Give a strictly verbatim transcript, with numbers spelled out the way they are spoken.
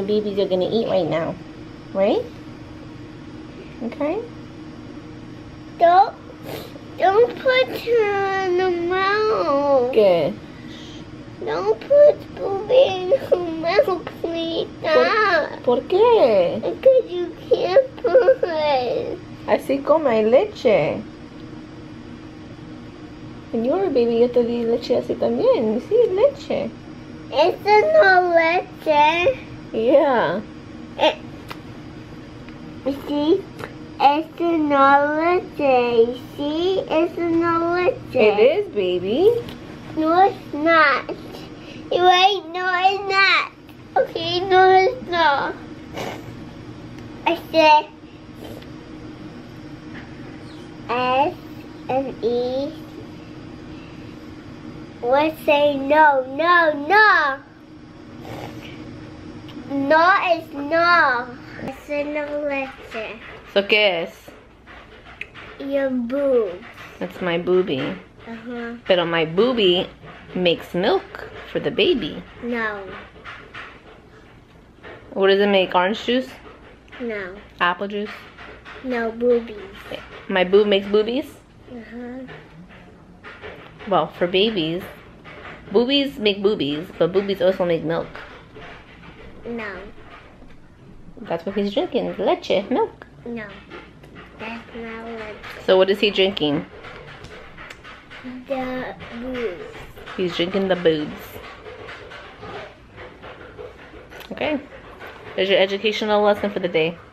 and babies are gonna eat right now, right? Okay. Don't don't put her in the mouth. Good. Don't put Booby in her mouth, please. Stop. ¿Por, ¿Por qué? Because you can't put it. Así como hay leche. And your baby, yo te di leche así también. Sí, leche. It's no leche. Yeah. It, see? It's no leche. See? It's no leche. It is, baby. No, it's not. You're right. No, it's not. Okay, no, it's not. I said S and E. Let's say no, no, no. No, it's no. It's no leche. So guess. Your boobs. That's my boobie. Uh-huh. But my boobie makes milk for the baby. No. What does it make? Orange juice? No. Apple juice? No, boobies. My boob makes boobies? Uh-huh. Well, for babies, boobies make boobies, but boobies also make milk. No. That's what he's drinking, leche, milk. No, that's not leche. So what is he drinking? The boobs. He's drinking the boobs. Okay. There's your educational lesson for the day.